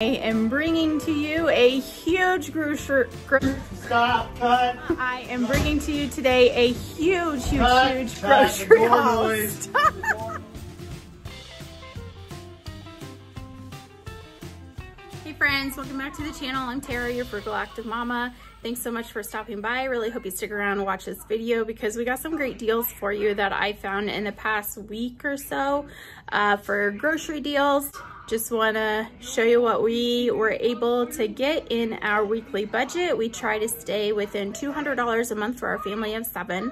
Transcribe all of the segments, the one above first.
I am bringing to you a huge grocery... Stop, cut. I am bringing to you today a huge grocery haul. Hey friends, welcome back to the channel. I'm Tara, your Frugal Active Mama. Thanks so much for stopping by. I really hope you stick around and watch this video because we got some great deals for you that I found in the past week or so for grocery deals. Just want to show you what we were able to get in our weekly budget. We try to stay within $200 a month for our family of 7.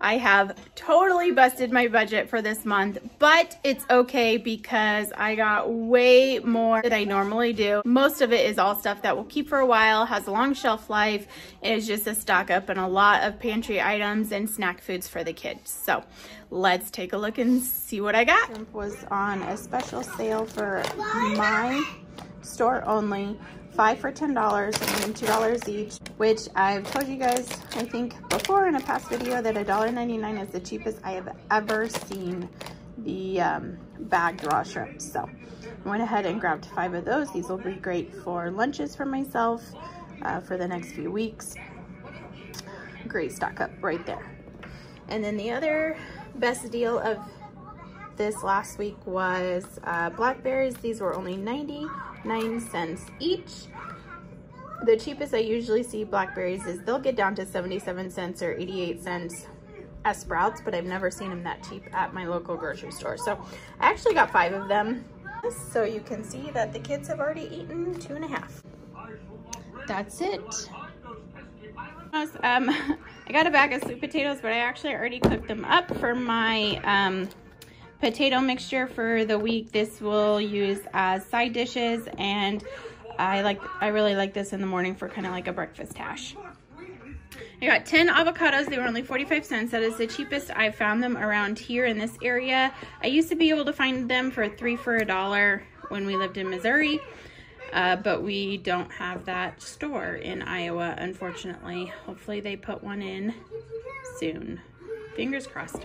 I have totally busted my budget for this month, but it's okay because I got way more than I normally do. Most of it is all stuff that will keep for a while, has a long shelf life, is just a stock up and a lot of pantry items and snack foods for the kids. So let's take a look and see what I got. Shrimp was on a special sale for my store only. 5 for $10 and $2 each, which I've told you guys, I think before in a past video, that $1.99 is the cheapest I have ever seen the bagged raw shrimp. So I went ahead and grabbed 5 of those. These will be great for lunches for myself for the next few weeks. Great stock up right there. And then the other best deal of this last week was blackberries. These were only 99 cents each. The cheapest I usually see blackberries is they'll get down to 77 cents or 88 cents at Sprouts, but I've never seen them that cheap at my local grocery store. So I actually got 5 of them. So you can see that the kids have already eaten 2.5. That's it. I got a bag of sweet potatoes, but I actually already cooked them up for my potato mixture for the week. This will use as side dishes, and I really like this in the morning for kind of like a breakfast hash. I got 10 avocados. They were only 45 cents. That is the cheapest I found them around here in this area. I used to be able to find them for 3 for $1 when we lived in Missouri, but we don't have that store in Iowa, unfortunately. Hopefully they put one in soon. Fingers crossed.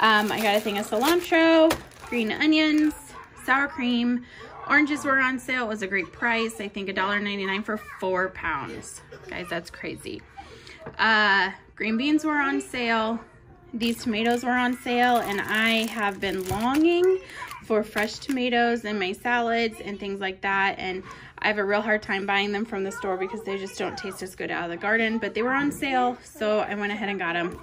I got a thing of cilantro, green onions, sour cream. Oranges were on sale. It was a great price. I think $1.99 for 4 pounds. Guys, that's crazy. Green beans were on sale. These tomatoes were on sale, and I have been longing for fresh tomatoes in my salads and things like that. And I have a real hard time buying them from the store because they just don't taste as good out of the garden, but they were on sale, so I went ahead and got them.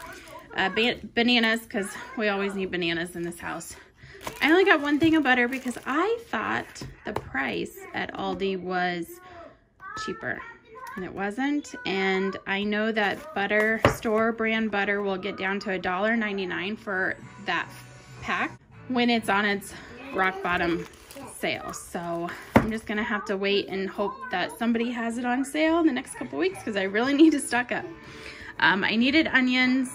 Bananas, because we always need bananas in this house. I only got one thing of butter because I thought the price at Aldi was cheaper, and it wasn't. And I know that butter, store brand butter, will get down to $1.99 for that pack when it's on its rock bottom sale. So I'm just gonna have to wait and hope that somebody has it on sale in the next couple weeks because I really need to stock up. I needed onions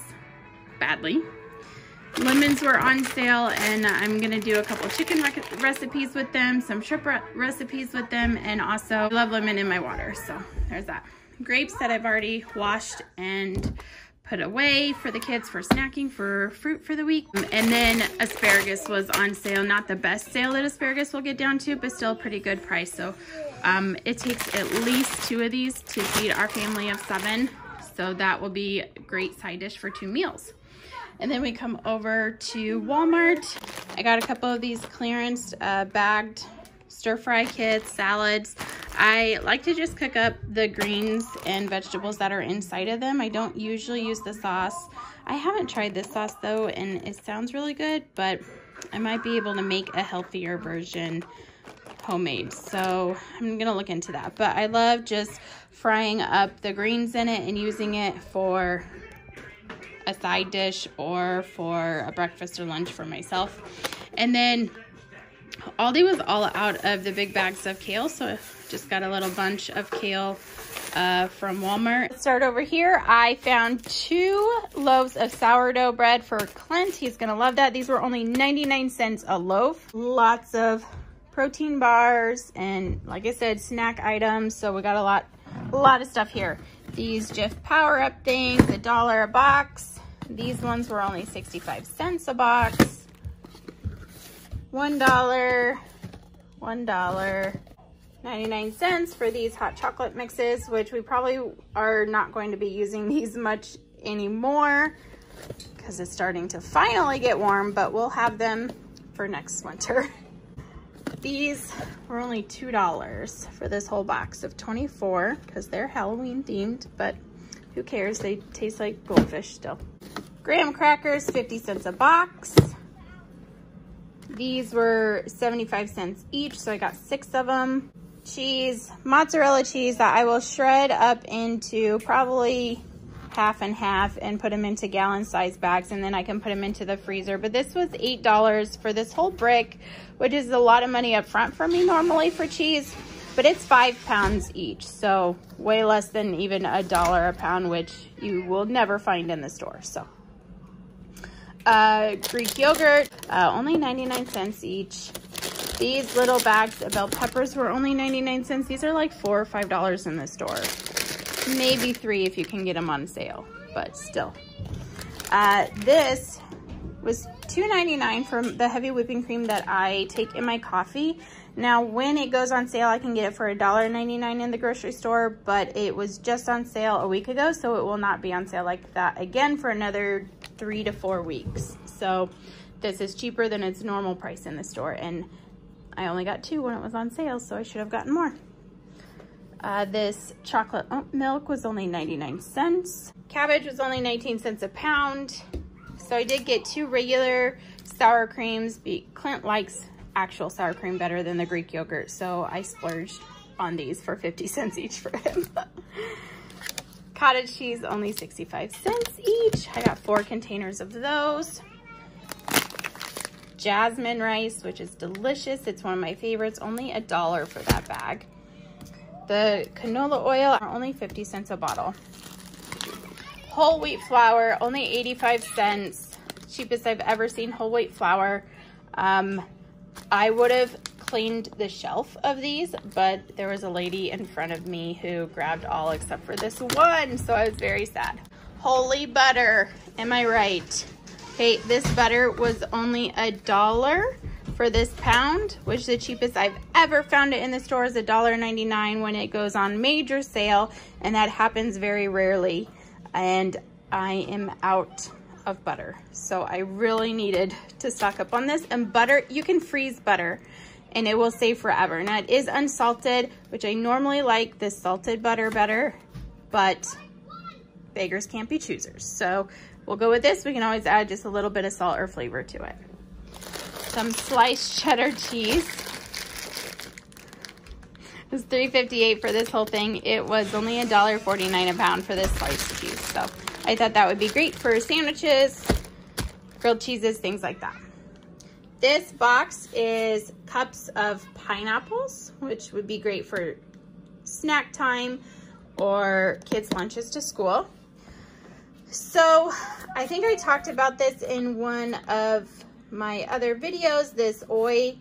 badly. Lemons were on sale, and I'm gonna do a couple chicken recipes with them, some shrimp recipes with them, and also I love lemon in my water, so there's that. Grapes that I've already washed and put away for the kids for snacking, for fruit for the week. And then asparagus was on sale. Not the best sale that asparagus will get down to, but still a pretty good price. So it takes at least 2 of these to feed our family of 7, so that will be a great side dish for 2 meals. And then we come over to Walmart. I got a couple of these clearance bagged stir-fry kits, salads. I like to just cook up the greens and vegetables that are inside of them. I don't usually use the sauce. I haven't tried this sauce though, and it sounds really good, but I might be able to make a healthier version homemade. So I'm gonna look into that. But I love just frying up the greens in it and using it for a side dish or for a breakfast or lunch for myself. And then Aldi was all out of the big bags of kale, so I just got a little bunch of kale from Walmart. Let's start over here. I found 2 loaves of sourdough bread for Clint. He's gonna love that. These were only 99 cents a loaf. Lots of protein bars and, like I said, snack items, so we got a lot of stuff here. These Jif Power Up things, $1 a box. These ones were only 65 cents a box. $1, $1, $0.99 for these hot chocolate mixes, which we probably are not going to be using these much anymore because it's starting to finally get warm, but we'll have them for next winter. These were only $2 for this whole box of 24 because they're Halloween themed, but who cares? They taste like goldfish still. Graham crackers, 50 cents a box. These were 75 cents each, so I got 6 of them. Cheese, mozzarella cheese that I will shred up into probably half and half and put them into gallon-sized bags, and then I can put them into the freezer. But this was $8 for this whole brick, which is a lot of money up front for me normally for cheese, but it's 5 pounds each, so way less than even $1 a pound, which you will never find in the store. So Greek yogurt, only 99 cents each. These little bags of bell peppers were only 99 cents. These are like $4 or $5 in the store. Maybe 3 if you can get them on sale, but still. This was $2.99 for the heavy whipping cream that I take in my coffee. Now, when it goes on sale, I can get it for $1.99 in the grocery store, but it was just on sale a week ago, so it will not be on sale like that again for another 3 to 4 weeks. So this is cheaper than its normal price in the store, and I only got 2 when it was on sale, so I should have gotten more. This chocolate oat milk was only 99 cents. Cabbage was only 19 cents a pound. So I did get 2 regular sour creams. Clint likes actual sour cream better than the Greek yogurt, so I splurged on these for 50 cents each for him. Cottage cheese, only 65 cents each. I got 4 containers of those. Jasmine rice, which is delicious. It's one of my favorites. Only $1 for that bag. The canola oil are only 50 cents a bottle. Whole wheat flour, only 85 cents. Cheapest I've ever seen whole wheat flour. I would have cleaned the shelf of these, but there was a lady in front of me who grabbed all except for this one, so I was very sad. Holy butter, am I right? Hey, this butter was only $1. For this pound, which the cheapest I've ever found it in the store is $1.99 when it goes on major sale, and that happens very rarely, and I am out of butter, so I really needed to stock up on this. And butter, you can freeze butter and it will save forever. Now, it is unsalted, which I normally like this salted butter better, but beggars can't be choosers, so we'll go with this. We can always add just a little bit of salt or flavor to it. Some sliced cheddar cheese. It was $3.58 for this whole thing. It was only $1.49 a pound for this sliced cheese. So I thought that would be great for sandwiches, grilled cheeses, things like that. This box is cups of pineapples, which would be great for snack time or kids' lunches to school. So I think I talked about this in one of my other videos, this Oi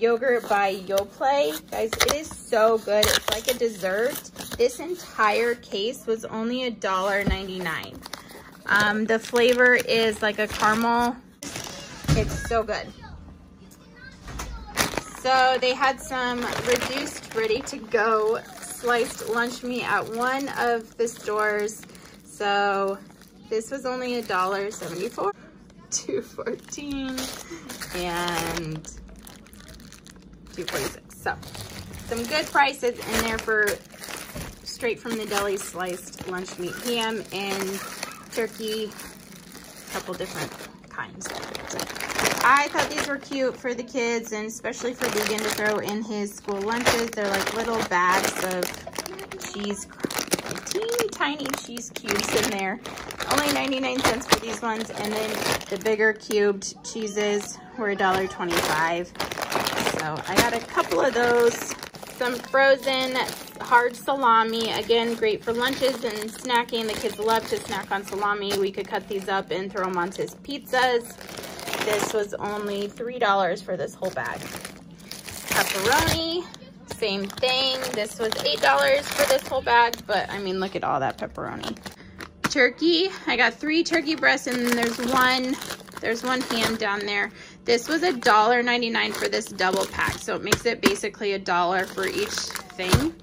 yogurt by Yoplait. Guys, it is so good. It's like a dessert. This entire case was only $1.99. The flavor is like a caramel. It's so good. So they had some reduced ready-to-go sliced lunch meat at one of the stores. So this was only $1.74. $2.14 and $2.46. So some good prices in there for straight from the deli sliced lunch meat, ham and turkey, a couple different kinds. I thought these were cute for the kids, and especially for Deegan to throw in his school lunches. They're like little bags of cheese, teeny tiny cheese cubes in there. Only 99 cents for these ones, and then the bigger cubed cheeses were $1.25. So I got a couple of those. Some frozen hard salami, again, great for lunches and snacking. The kids love to snack on salami. We could cut these up and throw them onto his pizzas. This was only $3 for this whole bag. Pepperoni, same thing. This was $8 for this whole bag, but I mean, look at all that pepperoni. Turkey, I got 3 turkey breasts, and then there's one ham down there. This was $1.99 for this double pack, so it makes it basically $1 for each thing.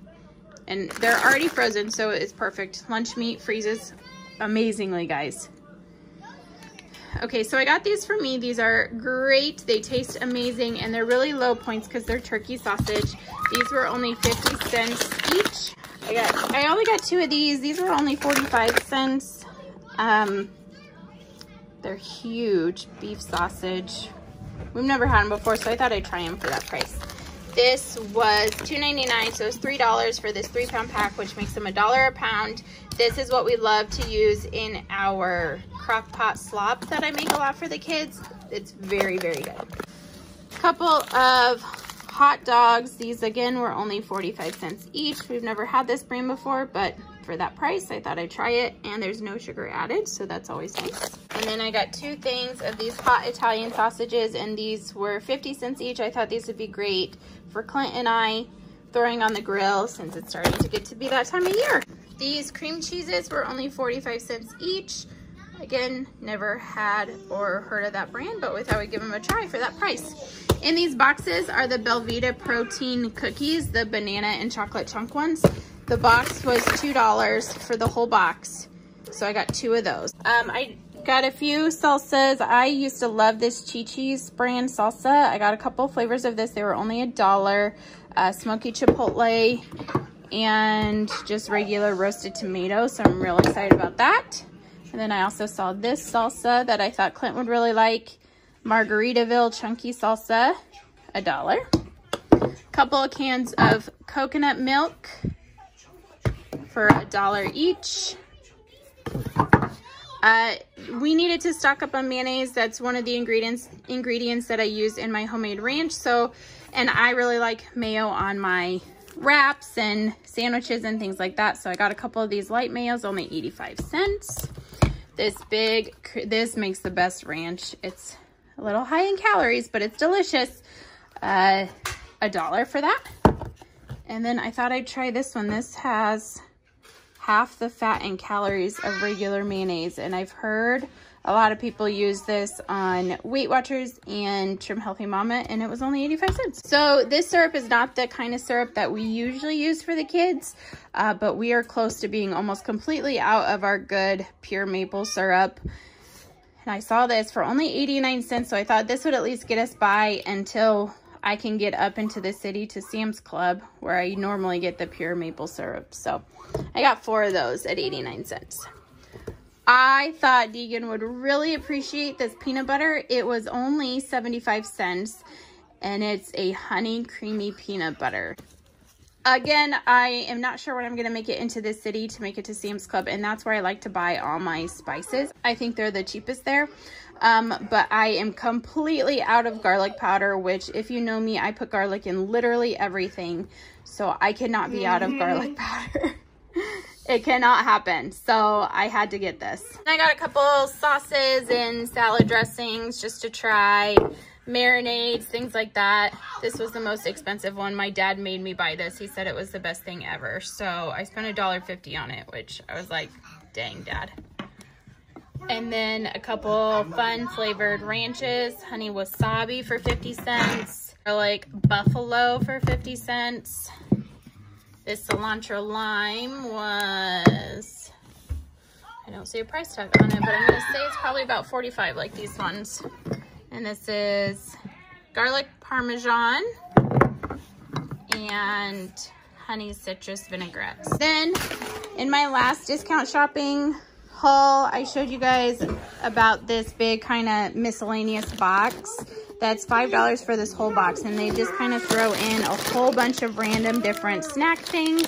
And they're already frozen, so it's perfect. Lunch meat freezes amazingly, guys. Okay, so I got these for me. These are great. They taste amazing, and they're really low points because they're turkey sausage. These were only 50 cents each. I only got two of these. These were only 45 cents. They're huge beef sausage. We've never had them before, so I thought I'd try them for that price. This was $2.99, so it's $3 for this 3-pound pack, which makes them $1 a pound. This is what we love to use in our crock pot slop that I make a lot for the kids. It's very, very good. Couple of hot dogs. These, again, were only 45 cents each. We've never had this brand before, but for that price, I thought I'd try it, and there's no sugar added, so that's always nice. And then I got two things of these hot Italian sausages, and these were 50 cents each. I thought these would be great for Clint and I throwing on the grill since it's starting to get to be that time of year. These cream cheeses were only 45 cents each. Again, never had or heard of that brand, but we thought we'd give them a try for that price. In these boxes are the Belvita protein cookies, the banana and chocolate chunk ones. The box was $2 for the whole box, so I got two of those. I got a few salsas. I used to love this Chi Chi's brand salsa. I got a couple flavors of this. They were only $1. Smoky chipotle and just regular roasted tomato, so I'm real excited about that. And then I also saw this salsa that I thought Clint would really like. Margaritaville chunky salsa, $1. Couple of cans of coconut milk for $1 each. We needed to stock up on mayonnaise. That's one of the ingredients that I use in my homemade ranch. So, and I really like mayo on my wraps and sandwiches and things like that. So I got a couple of these light mayos, only 85 cents. This makes the best ranch. It's a little high in calories, but it's delicious. $1 for that. And then I thought I'd try this one. This has half the fat and calories of regular mayonnaise. And I've heard a lot of people use this on Weight Watchers and Trim Healthy Mama, and it was only 85 cents. So this syrup is not the kind of syrup that we usually use for the kids, but we are close to being almost completely out of our good pure maple syrup. And I saw this for only 89 cents, so I thought this would at least get us by until I can get up into the city to Sam's Club, where I normally get the pure maple syrup. So I got 4 of those at 89 cents. I thought Deegan would really appreciate this peanut butter. It was only 75 cents, and it's a honey creamy peanut butter. Again, I am not sure when I'm going to make it into this city to make it to Sam's Club, and that's where I like to buy all my spices. I think they're the cheapest there. But I am completely out of garlic powder, which, if you know me, I put garlic in literally everything. So I cannot be out of garlic powder. It cannot happen. So I had to get this. I got a couple sauces and salad dressings just to try, marinades, things like that. This was the most expensive one. My dad made me buy this. He said it was the best thing ever. So I spent $1.50 on it, which I was like, dang, Dad. And then a couple fun flavored ranches, honey wasabi for 50 cents, or like buffalo for 50 cents. This cilantro lime was, I don't see a price tag on it, but I'm going to say it's probably about 45, like these ones. And this is garlic parmesan and honey citrus vinaigrettes. Then in my last discount shopping haul, I showed you guys about this big kind of miscellaneous box that's $5 for this whole box, and they just kind of throw in a whole bunch of random different snack things.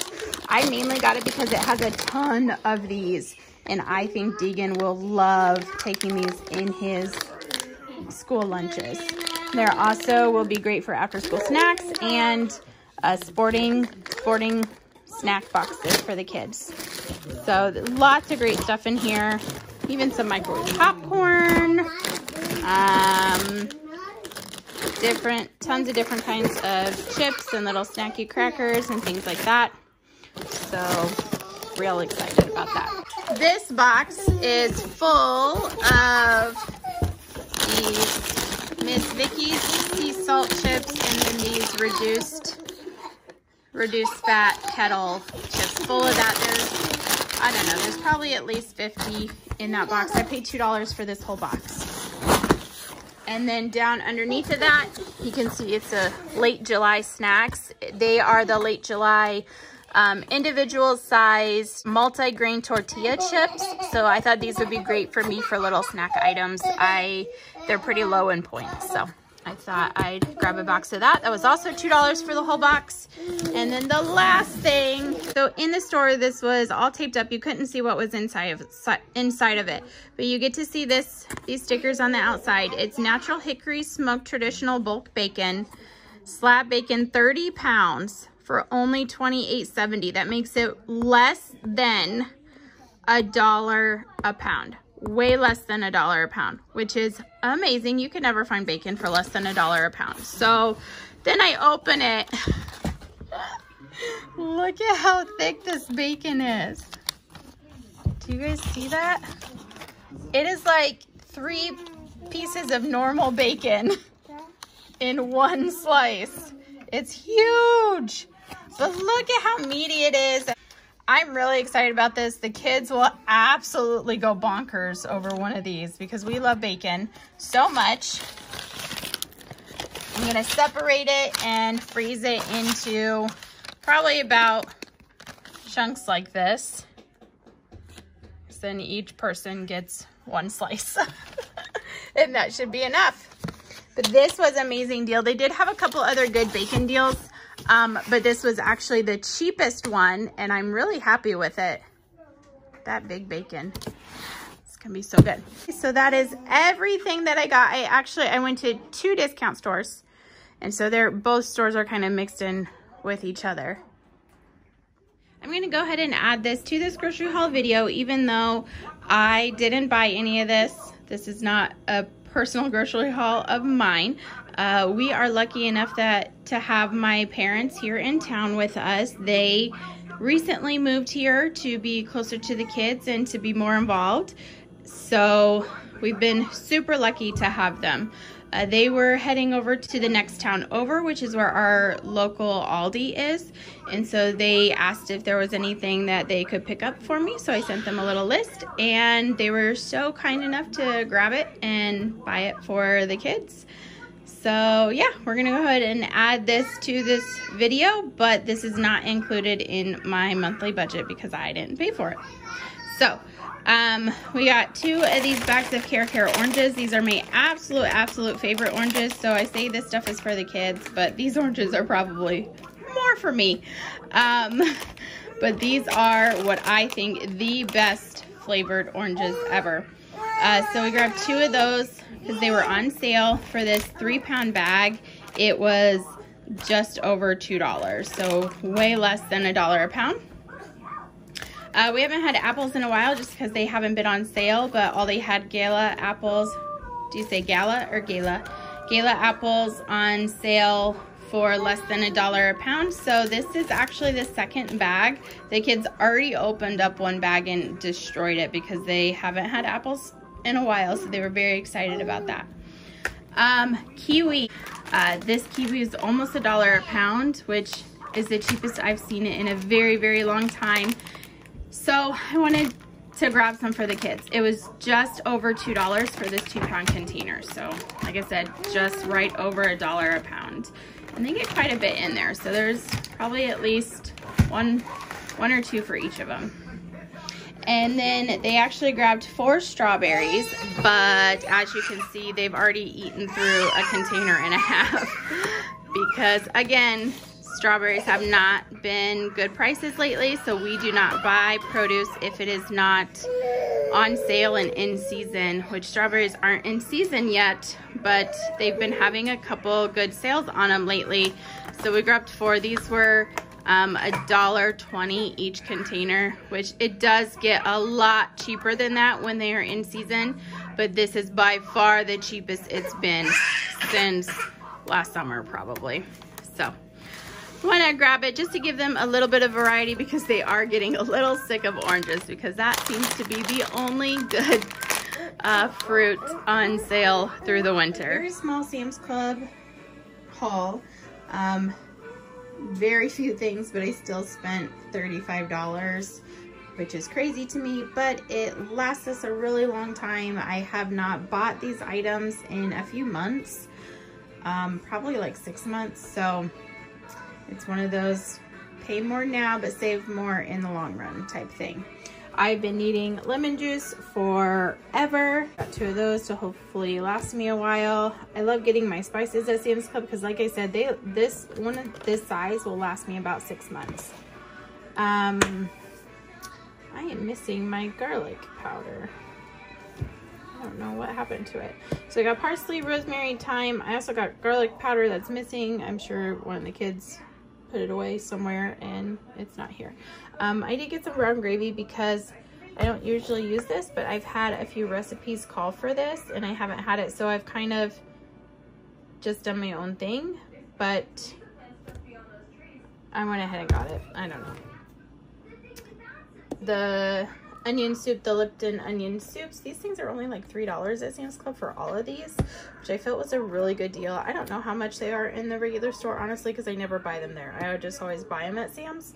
I mainly got it because it has a ton of these, and I think Deegan will love taking these in his school lunches. They also will be great for after school snacks and sporting snack boxes for the kids. So lots of great stuff in here, even some microwave popcorn, tons of different kinds of chips and little snacky crackers and things like that. So real excited about that. This box is full of these Miss Vicky's sea salt chips, and then these reduced fat kettle chips. Full of that. There's, I don't know, there's probably at least 50 in that box. I paid $2 for this whole box. And then down underneath of that, you can see it's a late July snacks. They are the late July individual sized multi-grain tortilla chips. So I thought these would be great for me for little snack items. They're pretty low in points, so I thought I'd grab a box of that. That was also $2 for the whole box. And then the last thing, so in the store, this was all taped up. You couldn't see what was inside of it, but you get to see these stickers on the outside. It's natural hickory smoked traditional bulk bacon, slab bacon, 30 pounds for only $28.70. That makes it less than $1 a pound. Way less than $1 a pound, which is amazing. You can never find bacon for less than $1 a pound. So then I open it. Look at how thick this bacon is. Do you guys see that? It is like 3 pieces of normal bacon in one slice. It's huge, but look at how meaty it is. I'm really excited about this. The kids will absolutely go bonkers over one of these because we love bacon so much. I'm gonna separate it and freeze it into probably about chunks like this. Then each person gets one slice and that should be enough. But this was an amazing deal. They did have a couple other good bacon deals. But this was actually the cheapest one, and I'm really happy with it. That big bacon. It's going to be so good. So that is everything that I got. I went to 2 discount stores, and so both stores are kind of mixed in with each other. I'm going to go ahead and add this to this grocery haul video, even though I didn't buy any of this. This is not a personal grocery haul of mine. We are lucky enough to have my parents here in town with us. They recently moved here to be closer to the kids and to be more involved. So we've been super lucky to have them. They were heading over to the next town over, which is where our local Aldi is. And so they asked if there was anything that they could pick up for me. So I sent them a little list, and they were so kind enough to grab it and buy it for the kids. So yeah, we're gonna go ahead and add this to this video, but this is not included in my monthly budget because I didn't pay for it. So we got 2 of these bags of Care Care oranges. These are my absolute favorite oranges. So I say this stuff is for the kids, but these oranges are probably more for me. But these are what I think the best flavored oranges ever. So we grabbed 2 of those because they were on sale for this 3-pound bag. It was just over $2, so way less than $1 a pound. We haven't had apples in a while just because they haven't been on sale, but all they had Gala apples. Do you say Gala or Gala? Gala apples on sale for less than $1 a pound. So this is actually the 2nd bag. The kids already opened up one bag and destroyed it because they haven't had apples in a while, so they were very excited about that. Kiwi. This kiwi is almost $1 a pound, which is the cheapest I've seen it in a very long time. So I wanted to grab some for the kids. It was just over $2 for this 2-pound container. So like I said, just right over $1 a pound. And they get quite a bit in there. So there's probably at least one or 2 for each of them. And then they actually grabbed 4 strawberries, but as you can see, they've already eaten through a container and a half because, again, strawberries have not been good prices lately, so we do not buy produce if it is not on sale and in season, which strawberries aren't in season yet, but they've been having a couple good sales on them lately. So we grabbed 4. These were $1.20 each container, which it does get a lot cheaper than that when they are in season, but this is by far the cheapest it's been since last summer probably. So I want to grab it just to give them a little bit of variety because they are getting a little sick of oranges because that seems to be the only good fruit on sale through the winter. Very small Sam's Club haul. Very few things, but I still spent $35, which is crazy to me, but it lasts us a really long time. I have not bought these items in a few months, probably like 6 months, so it's one of those pay more now but save more in the long run type thing. I've been needing lemon juice forever. Got 2 of those to hopefully last me a while. I love getting my spices at Sam's Club because, like I said, this one of this size will last me about 6 months. I am missing my garlic powder. I don't know what happened to it. So I got parsley, rosemary, thyme. I also got garlic powder that's missing. I'm sure one of the kids put it away somewhere and it's not here. I did get some brown gravy because I don't usually use this, but I've had a few recipes call for this and I haven't had it, so I've kind of just done my own thing, but I went ahead and got it. I don't know. The onion soup, the Lipton onion soups, these things are only like $3 at Sam's Club for all of these, which I felt was a really good deal. I don't know how much they are in the regular store, honestly, because I never buy them there. I would just always buy them at Sam's.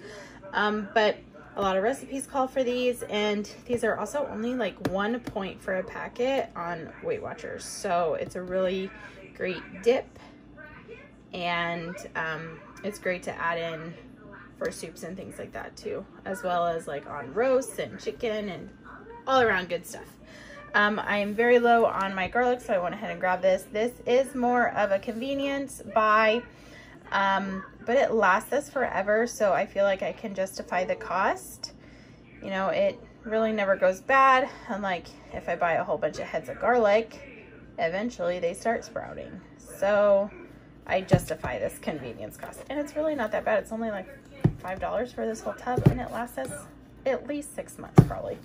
But a lot of recipes call for these, and these are also only like 1 point for a packet on Weight Watchers, so it's a really great dip, and it's great to add in for soups and things like that too, as well as like on roasts and chicken and all around good stuff. I am very low on my garlic, so I went ahead and grabbed this. This is more of a convenience buy, but it lasts us forever, so I feel like I can justify the cost. You know, it really never goes bad, unlike if I buy a whole bunch of heads of garlic, eventually they start sprouting. So I justify this convenience cost, and it's really not that bad. It's only like $5 for this whole tub, and it lasts us at least 6 months probably.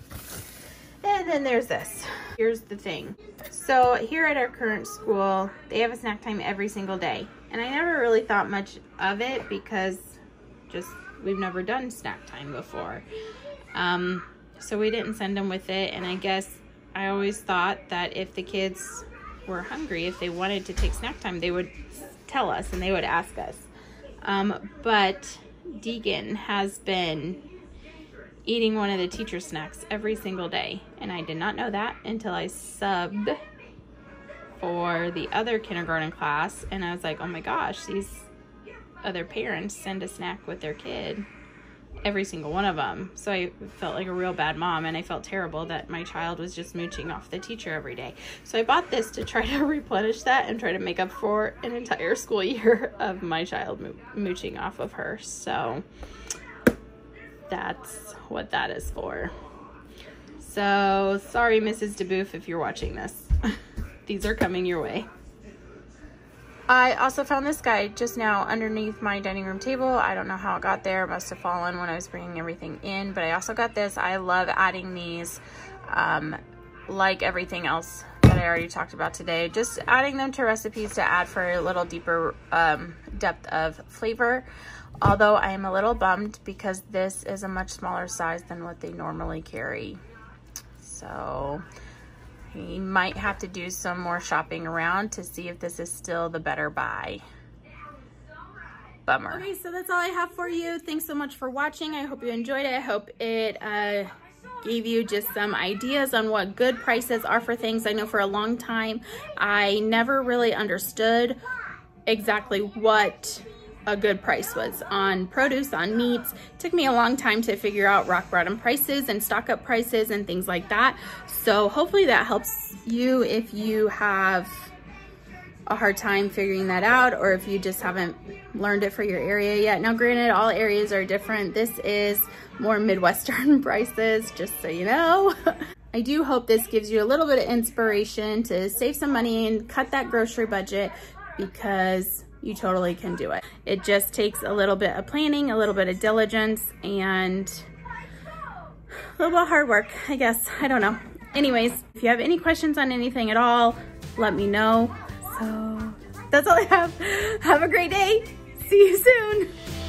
And then there's this. Here's the thing. So here at our current school, they have a snack time every single day, and I never really thought much of it because just we've never done snack time before, so we didn't send them with it. And I guess I always thought that if the kids were hungry, if they wanted to take snack time, they would tell us and they would ask us, but Deegan has been eating one of the teacher snacks every single day, and I did not know that until I subbed for the other kindergarten class, and I was like, oh my gosh, these other parents send a snack with their kid, every single one of them. So I felt like a real bad mom, and I felt terrible that my child was just mooching off the teacher every day. So I bought this to try to replenish that and try to make up for an entire school year of my child mooching off of her. So that's what that is for. So sorry, Mrs. DeBoof, if you're watching this. These are coming your way. I also found this guy just now underneath my dining room table. I don't know how it got there. It must have fallen when I was bringing everything in. But I also got this. I love adding these, like everything else that I already talked about today. Just adding them to recipes to add for a little deeper depth of flavor. Although I am a little bummed because this is a much smaller size than what they normally carry. So you might have to do some more shopping around to see if this is still the better buy. Bummer. Okay, so that's all I have for you. Thanks so much for watching. I hope you enjoyed it. I hope it gave you just some ideas on what good prices are for things. I know for a long time, I never really understood exactly what a good price was on produce, on meats. It took me a long time to figure out rock bottom prices and stock up prices and things like that. So hopefully that helps you if you have a hard time figuring that out, or if you just haven't learned it for your area yet. Now granted, all areas are different. This is more Midwestern prices, just so you know. I do hope this gives you a little bit of inspiration to save some money and cut that grocery budget, because you totally can do it. It just takes a little bit of planning, a little bit of diligence, and a little bit of hard work, I guess. I don't know. Anyways, if you have any questions on anything at all, let me know. So that's all I have. Have a great day. See you soon.